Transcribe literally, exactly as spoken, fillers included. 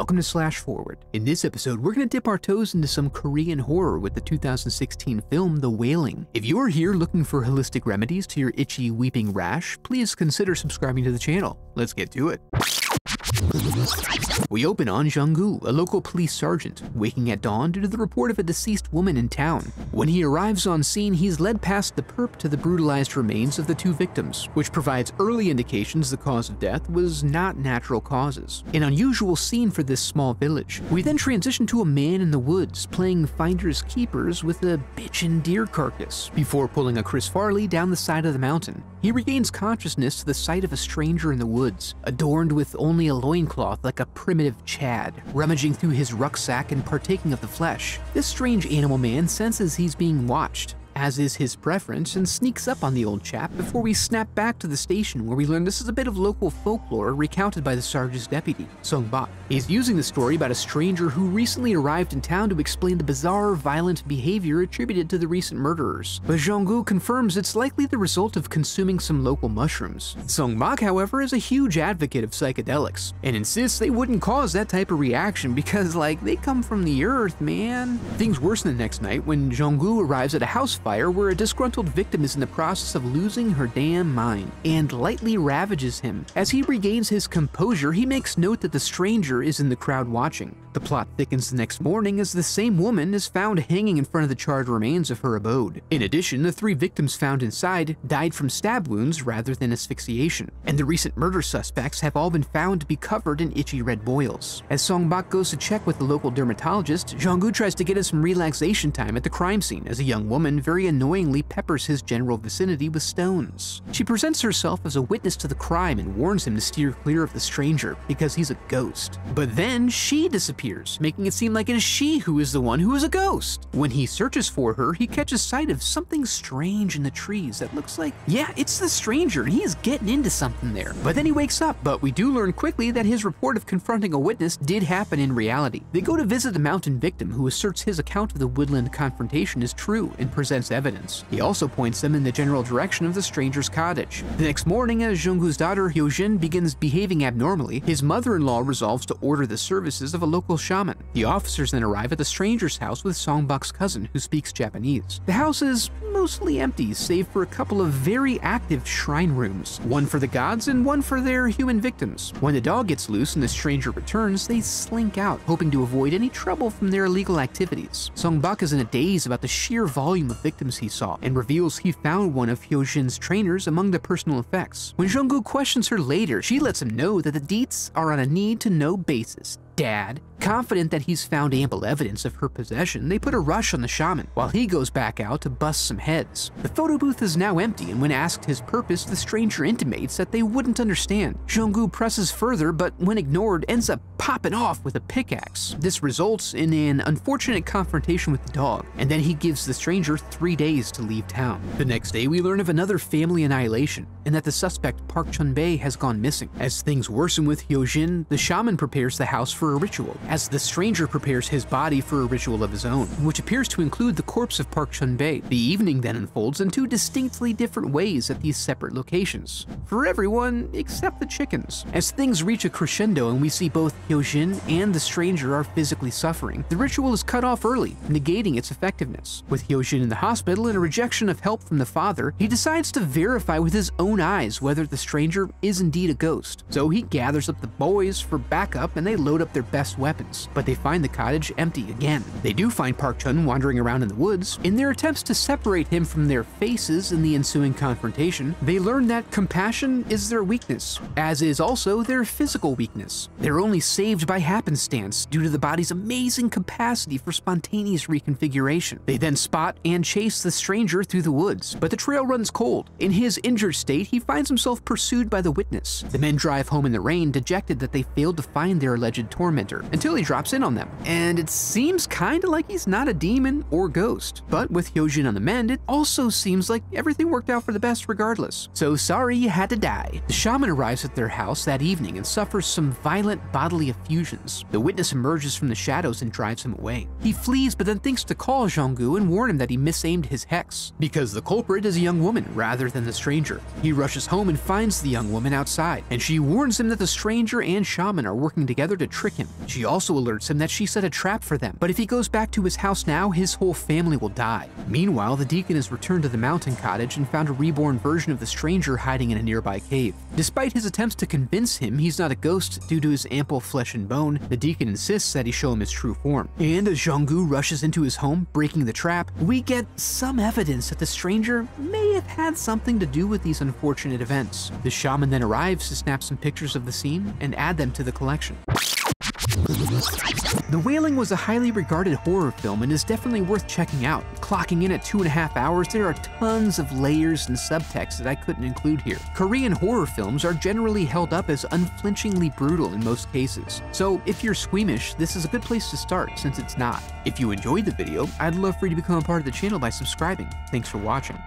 Welcome to Slash Forward. In this episode, we're going to dip our toes into some Korean horror with the two thousand sixteen film The Wailing. If you are here looking for holistic remedies to your itchy, weeping rash, please consider subscribing to the channel. Let's get to it. We open on Jong-gu, a local police sergeant, waking at dawn due to the report of a deceased woman in town. When he arrives on scene, he's led past the perp to the brutalized remains of the two victims, which provides early indications the cause of death was not natural causes. An unusual scene for this small village. We then transition to a man in the woods playing finders keepers with a bitchin' deer carcass before pulling a Chris Farley down the side of the mountain. He regains consciousness to the sight of a stranger in the woods, adorned with only a loincloth like a primitive Chad, rummaging through his rucksack and partaking of the flesh. This strange animal man senses he's being watched, as is his preference, and sneaks up on the old chap before we snap back to the station where we learn this is a bit of local folklore recounted by the sergeant's deputy, Seong-bok. He's using the story about a stranger who recently arrived in town to explain the bizarre, violent behavior attributed to the recent murderers, but Jong-gu confirms it's likely the result of consuming some local mushrooms. Seong-bok, however, is a huge advocate of psychedelics, and insists they wouldn't cause that type of reaction because, like, they come from the earth, man. Things worsen the next night when Jong-gu arrives at a house fire where a disgruntled victim is in the process of losing her damn mind and lightly ravages him. As he regains his composure, he makes note that the stranger is in the crowd watching. The plot thickens the next morning as the same woman is found hanging in front of the charred remains of her abode. In addition, the three victims found inside died from stab wounds rather than asphyxiation, and the recent murder suspects have all been found to be covered in itchy red boils. As Seong-bok goes to check with the local dermatologist, Jong-gu tries to get him some relaxation time at the crime scene as a young woman very annoyingly peppers his general vicinity with stones. She presents herself as a witness to the crime and warns him to steer clear of the stranger because he's a ghost. But then she disappears, making it seem like it is she who is the one who is a ghost. When he searches for her, he catches sight of something strange in the trees that looks like, yeah, it's the stranger and he is getting into something there. But then he wakes up, but we do learn quickly that his report of confronting a witness did happen in reality. They go to visit the mountain victim who asserts his account of the woodland confrontation is true and presents evidence. He also points them in the general direction of the stranger's cottage. The next morning, as Jong-gu's daughter Hyo-jin begins behaving abnormally, his mother-in-law resolves to order the services of a local shaman. The officers then arrive at the stranger's house with Seong-bok's cousin, who speaks Japanese. The house is mostly empty, save for a couple of very active shrine rooms, one for the gods and one for their human victims. When the dog gets loose and the stranger returns, they slink out, hoping to avoid any trouble from their illegal activities. Seong-bok is in a daze about the sheer volume of victims he saw, and reveals he found one of Hyo-jin's trainers among the personal effects. When Jong-gu questions her later, she lets him know that the deets are on a need-to-know basis. Dad, confident that he's found ample evidence of her possession, they put a rush on the shaman, while he goes back out to bust some heads. The photo booth is now empty, and when asked his purpose, the stranger intimates that they wouldn't understand. Jong-gu presses further, but when ignored, ends up popping off with a pickaxe. This results in an unfortunate confrontation with the dog, and then he gives the stranger three days to leave town. The next day, we learn of another family annihilation, and that the suspect Park Chun-bae has gone missing. As things worsen with Hyo-jin, the shaman prepares the house for a ritual, as the stranger prepares his body for a ritual of his own, which appears to include the corpse of Park Chun-bae. The evening then unfolds in two distinctly different ways at these separate locations, for everyone except the chickens. As things reach a crescendo and we see both Hyo-jin and the stranger are physically suffering, the ritual is cut off early, negating its effectiveness. With Hyo-jin in the hospital and a rejection of help from the father, he decides to verify with his own eyes whether the stranger is indeed a ghost. So he gathers up the boys for backup and they load up their best weapons, but they find the cottage empty again. They do find Park Chun wandering around in the woods. In their attempts to separate him from their faces in the ensuing confrontation, they learn that compassion is their weakness, as is also their physical weakness. They're only saved by happenstance due to the body's amazing capacity for spontaneous reconfiguration. They then spot and chase the stranger through the woods, but the trail runs cold. In his injured state, he finds himself pursued by the witness. The men drive home in the rain, dejected that they failed to find their alleged tormentor, until he drops in on them, and it seems kinda like he's not a demon or ghost. But with Hyo-jin on the mend, it also seems like everything worked out for the best regardless. So sorry you had to die. The shaman arrives at their house that evening and suffers some violent bodily effusions. The witness emerges from the shadows and drives him away. He flees but then thinks to call Jong-gu and warn him that he misaimed his hex, because the culprit is a young woman rather than the stranger. He rushes home and finds the young woman outside, and she warns him that the stranger and shaman are working together to trick trick him. She also alerts him that she set a trap for them, but if he goes back to his house now, his whole family will die. Meanwhile, the deacon has returned to the mountain cottage and found a reborn version of the stranger hiding in a nearby cave. Despite his attempts to convince him he's not a ghost due to his ample flesh and bone, the deacon insists that he show him his true form. And as Jong-gu rushes into his home, breaking the trap, we get some evidence that the stranger may have had something to do with these unfortunate events. The shaman then arrives to snap some pictures of the scene and add them to the collection. The Wailing was a highly regarded horror film and is definitely worth checking out. Clocking in at two and a half hours, there are tons of layers and subtext that I couldn't include here. Korean horror films are generally held up as unflinchingly brutal in most cases, so if you're squeamish, this is a good place to start since it's not. If you enjoyed the video, I'd love for you to become a part of the channel by subscribing. Thanks for watching.